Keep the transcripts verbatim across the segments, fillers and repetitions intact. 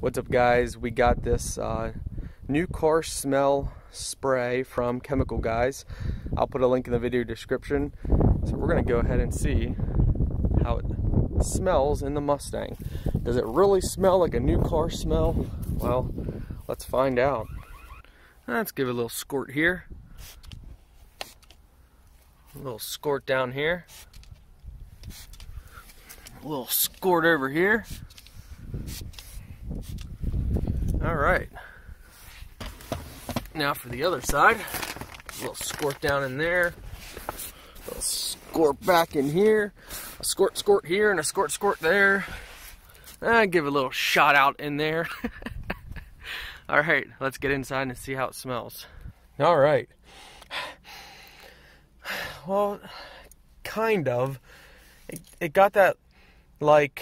What's up, guys? We got this uh, new car smell spray from Chemical Guys. I'll put a link in the video description. So we're gonna go ahead and see how it smells in the Mustang. Does it really smell like a new car smell? Well, let's find out. Let's give it a little squirt here. A little squirt down here. A little squirt over here. All right, now for the other side, a little squirt down in there, a little squirt back in here, a squirt squirt here and a squirt squirt there. I give a little shot out in there. All right, let's get inside and see how it smells. All right, well, kind of, it, it got that like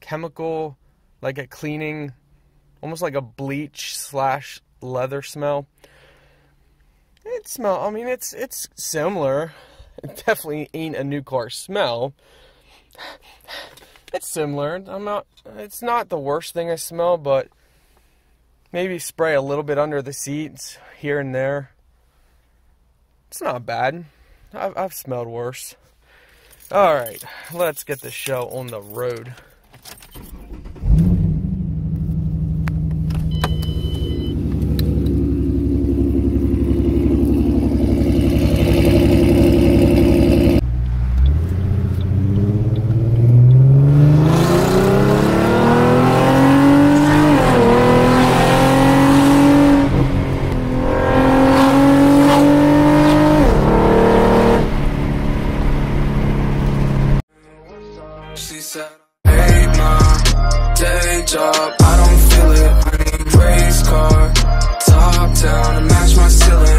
chemical, like a cleaning, almost like a bleach slash leather smell. It smell. I mean, it's it's similar. It definitely ain't a new car smell. It's similar. I'm not. It's not the worst thing I smell, but maybe spray a little bit under the seats here and there. It's not bad. I've I've smelled worse. All right, let's get the show on the road. She said, hey, my day job, I don't feel it. I need a race car, top down to match my ceiling.